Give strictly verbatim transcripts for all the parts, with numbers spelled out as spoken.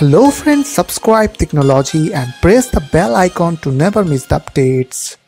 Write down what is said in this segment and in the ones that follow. Hello friends, subscribe Technology and press the bell icon to never miss the updates.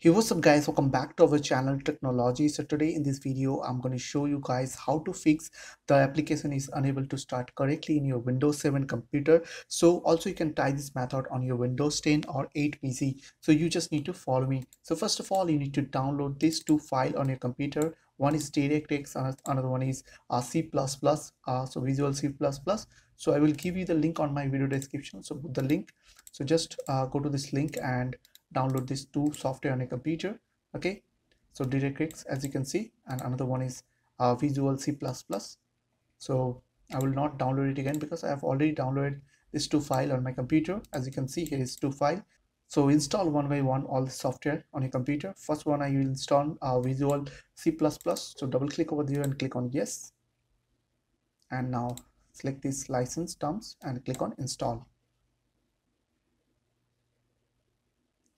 Hey, what's up guys, welcome back to our channel Technology. So today in this video I'm going to show you guys how to fix the application is unable to start correctly in your Windows seven computer. So also you can try this method on your Windows ten or eight P C, so you just need to follow me. So first of all, you need to download these two files on your computer. One is DirectX, another one is uh, C plus plus, uh, so Visual C plus plus. So I will give you the link on my video description, so put the link. So just uh, go to this link and download these two software on your computer. Okay, so DirectX as you can see, and another one is uh, Visual C plus plus. So I will not download it again because I have already downloaded these two files on my computer. As you can see, here is two files. So install one by one all the software on your computer. First one I will install uh, Visual C plus plus. So double click over there and click on yes, and now select this license terms and click on install.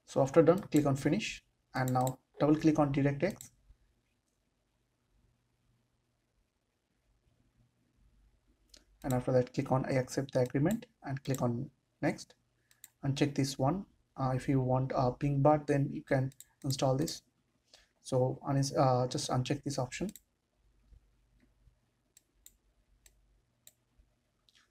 So after done, click on finish, and now double click on DirectX. And after that, click on I accept the agreement and click on next. Uncheck this one. Uh, if you want a ping bar, then you can install this. So uh, just uncheck this option.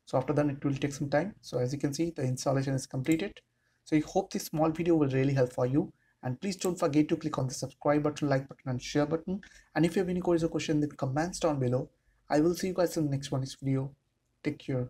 So after that, it will take some time. So as you can see, the installation is completed. So I hope this small video will really help for you, and please don't forget to click on the subscribe button, like button and share button. And if you have any queries or questions, then comments down below. I will see you guys in the next one next video. Take care.